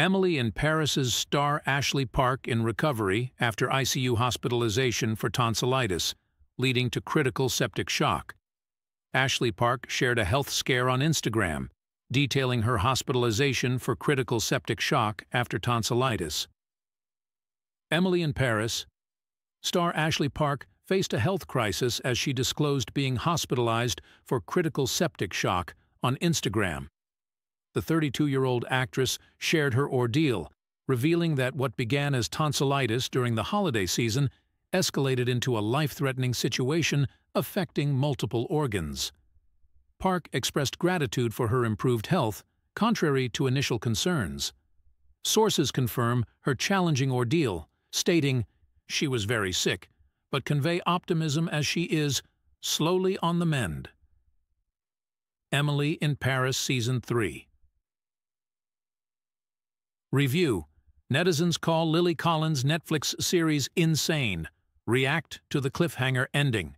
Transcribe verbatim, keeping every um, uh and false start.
Emily in Paris's star Ashley Park in recovery after I C U hospitalization for tonsillitis, leading to critical septic shock. Ashley Park shared a health scare on Instagram, detailing her hospitalization for critical septic shock after tonsillitis. Emily in Paris, star Ashley Park faced a health crisis as she disclosed being hospitalized for critical septic shock on Instagram. The thirty-two-year-old actress shared her ordeal, revealing that what began as tonsillitis during the holiday season escalated into a life-threatening situation affecting multiple organs. Park expressed gratitude for her improved health, contrary to initial concerns. Sources confirm her challenging ordeal, stating, "She was very sick, but convey optimism as she is slowly on the mend." Emily in Paris Season three. Review. Netizens call Lily Collins' Netflix series insane. React to the cliffhanger ending.